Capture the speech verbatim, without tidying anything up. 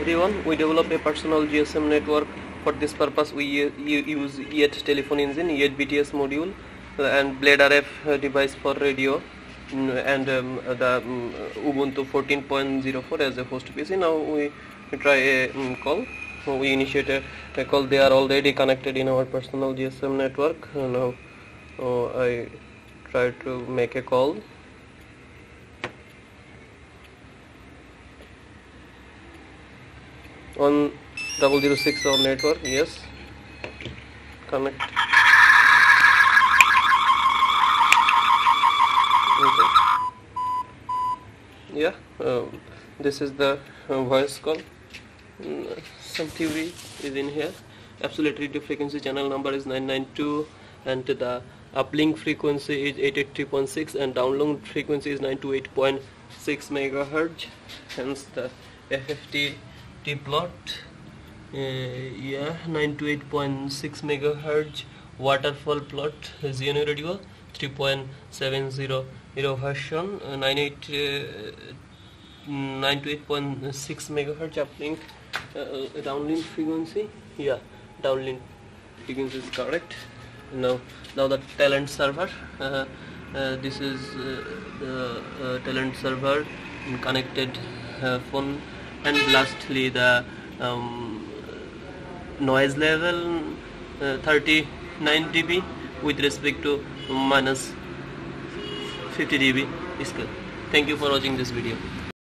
Everyone, we developed a personal G S M network. For this purpose we use Yate telephone engine, Yate B T S module and Blade R F device for radio and um, the um, Ubuntu fourteen point oh four as a host P C. Now we try a um, call. We initiate a, a call. They are already connected in our personal G S M network. Now oh, I try to make a call. On double zero six our network, yes. Connect. Okay. Yeah, uh, this is the uh, voice call. Mm, some theory is in here. Absolute radio frequency channel number is nine nine two, and the uplink frequency is eight eighty-three point six, and downlink frequency is nine twenty-eight point six megahertz. Hence the F F T. T-plot, uh, yeah, nine twenty-eight point six megahertz. Waterfall plot, G N U radio, three point seven zero version, uh, nine twenty-eight point six megahertz uplink, uh, downlink frequency, yeah, downlink frequency is correct. Now, now the talent server, uh, uh, this is uh, the uh, talent server, connected uh, phone. And lastly the um, noise level uh, thirty-nine d B with respect to minus fifty d B is good. Thank you for watching this video.